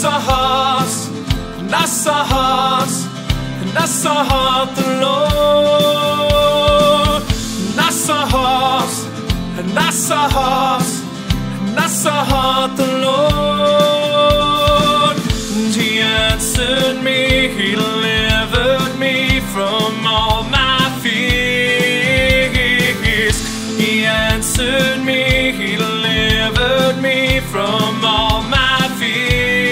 I sought the Lord, and I sought, and I sought, and I sought the Lord, and He answered me, He delivered me from all my fears. He answered me, He delivered me from all my fears.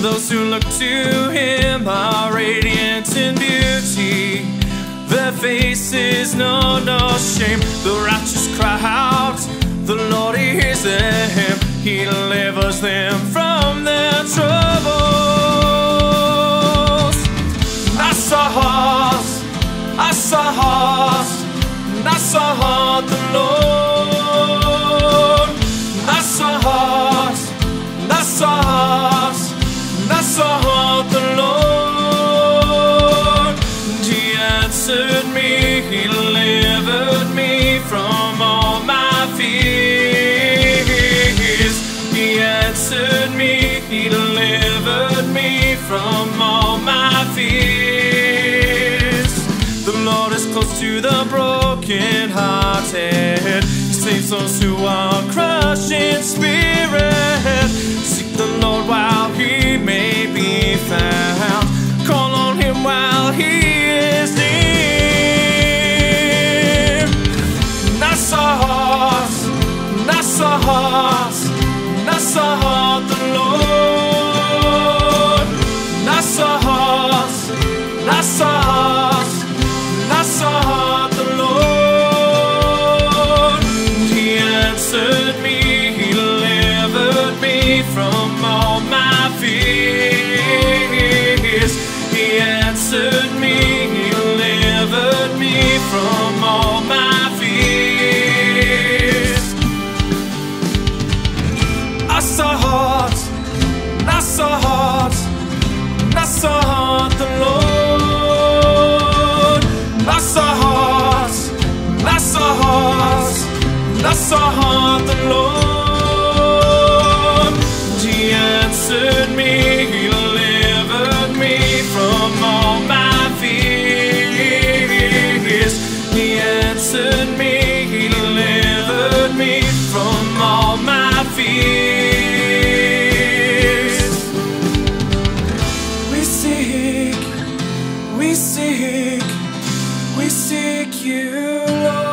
Those who look to Him are radiant in beauty, their faces know no shame. The righteous cry out, the Lord hears them, He delivers them from their troubles. I sought, I sought, I sought the Lord. I sought, I sought, I sought the Lord. Me, He delivered me from all my fears. He answered me, He delivered me from all my fears. The Lord is close to the broken-hearted. He saves those who are crushed in spirit. Seek the Lord while He may be found. Call on Him while He is near. I sought the Lord. I sought, I sought, I sought the Lord. He answered me, He delivered me from all my fears. He answered me, He delivered me from all my fears. I sought the Lord. I sought, I sought, I sought the Lord. He answered me, He delivered me from all my fears. He answered me, He delivered me from all my fears. We seek You, Lord.